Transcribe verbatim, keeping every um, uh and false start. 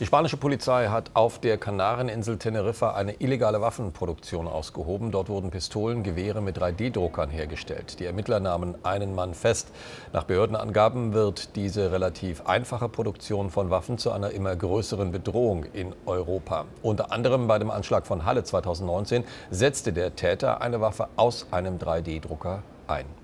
Die spanische Polizei hat auf der Kanareninsel Tenerife eine illegale Waffenproduktion ausgehoben. Dort wurden Pistolen, Gewehre mit drei D Druckern hergestellt. Die Ermittler nahmen einen Mann fest. Nach Behördenangaben wird diese relativ einfache Produktion von Waffen zu einer immer größeren Bedrohung in Europa. Unter anderem bei dem Anschlag von Halle zweitausendneunzehn setzte der Täter eine Waffe aus einem drei D Drucker ein.